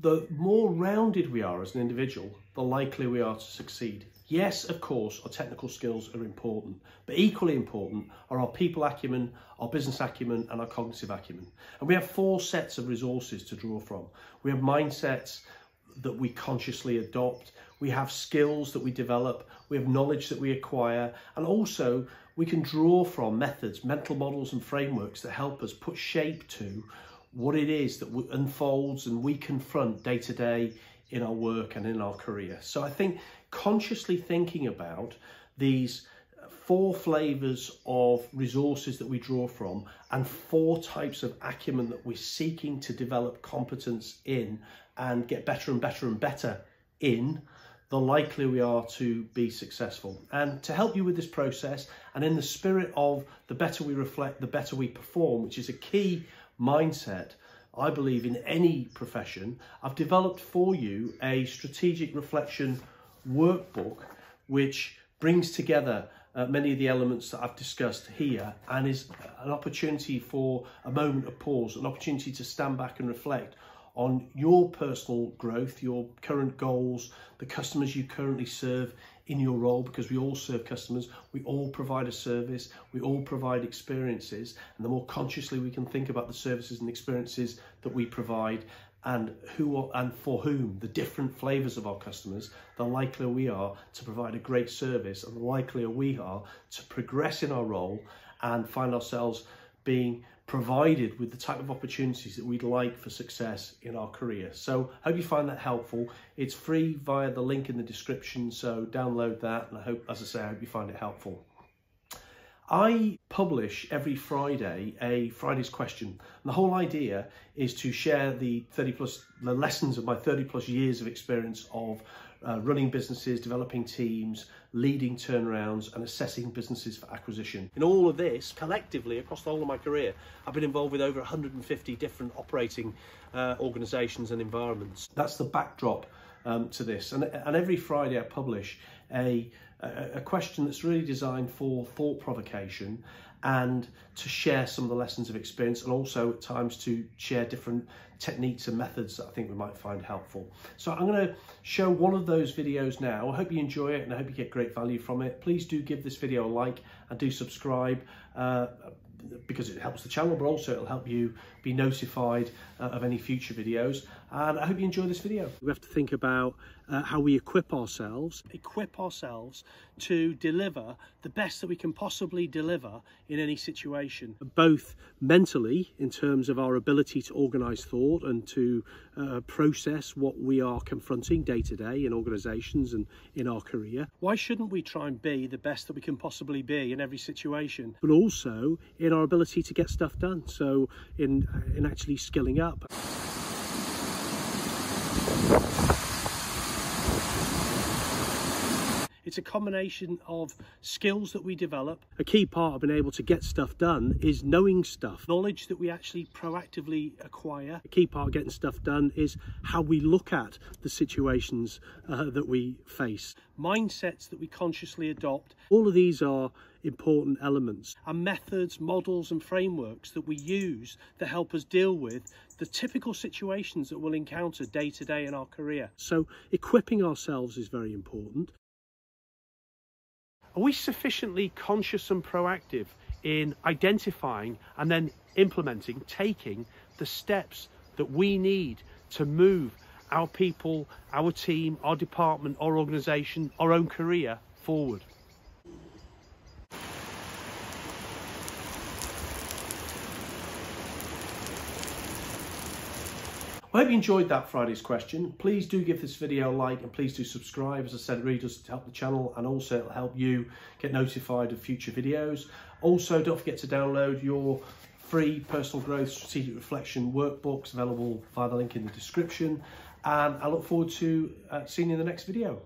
the more rounded we are as an individual, the likely we are to succeed. Yes, of course, our technical skills are important, but equally important are our people acumen, our business acumen, and our cognitive acumen. And we have four sets of resources to draw from. We have mindsets that we consciously adopt, we have skills that we develop, we have knowledge that we acquire, and also we can draw from methods, mental models, and frameworks that help us put shape to what it is that unfolds and we confront day to day in our work and in our career. So I think consciously thinking about these four flavors of resources that we draw from and four types of acumen that we're seeking to develop competence in and get better and better and better in, the likely we are to be successful. And to help you with this process, and in the spirit of the better we reflect, the better we perform, which is a key mindset, I believe, in any profession, I've developed for you a strategic reflection workbook which brings together many of the elements that I've discussed here, and is an opportunity for a moment of pause, an opportunity to stand back and reflect on your personal growth, your current goals, the customers you currently serve in your role, because we all serve customers, we all provide a service, we all provide experiences, and the more consciously we can think about the services and experiences that we provide and who are, and for whom, the different flavors of our customers, the likelier we are to provide a great service, and the likelier we are to progress in our role and find ourselves being provided with the type of opportunities that we'd like for success in our career. So I hope you find that helpful. It's free via the link in the description, so download that, and I hope, as I say, I hope you find it helpful. I publish every Friday a Friday's question, and the whole idea is to share the lessons of my 30+ years of experience of running businesses, developing teams, leading turnarounds, and assessing businesses for acquisition. In all of this, collectively, across the whole of my career, I've been involved with over 150 different operating organisations and environments. That's the backdrop to this, and every Friday I publish a question that's really designed for thought provocation and to share some of the lessons of experience, and also at times to share different techniques and methods that I think we might find helpful. So I'm going to show one of those videos now. I hope you enjoy it, and I hope you get great value from it. Please do give this video a like, and do subscribe because it helps the channel, but also it'll help you be notified of any future videos. And I hope you enjoy this video. We have to think about how we equip ourselves to deliver the best that we can possibly deliver in any situation, both mentally in terms of our ability to organize thought and to process what we are confronting day to day in organizations and in our career. Why shouldn't we try and be the best that we can possibly be in every situation, but also in our ability to get stuff done, so in actually skilling up. It's a combination of skills that we develop. A key part of being able to get stuff done is knowing stuff. Knowledge that we actually proactively acquire. A key part of getting stuff done is how we look at the situations that we face. Mindsets that we consciously adopt. All of these are important elements. And methods, models and frameworks that we use that help us deal with the typical situations that we'll encounter day to day in our career. So equipping ourselves is very important. Are we sufficiently conscious and proactive in identifying and then implementing, taking the steps that we need to move our people, our team, our department, our organisation, our own career forward? I hope you enjoyed that Friday's question. Please do give this video a like, and please do subscribe. As I said, it really does help the channel, and also it'll help you get notified of future videos. Also, don't forget to download your free personal growth strategic reflection workbooks available via the link in the description. And I look forward to seeing you in the next video.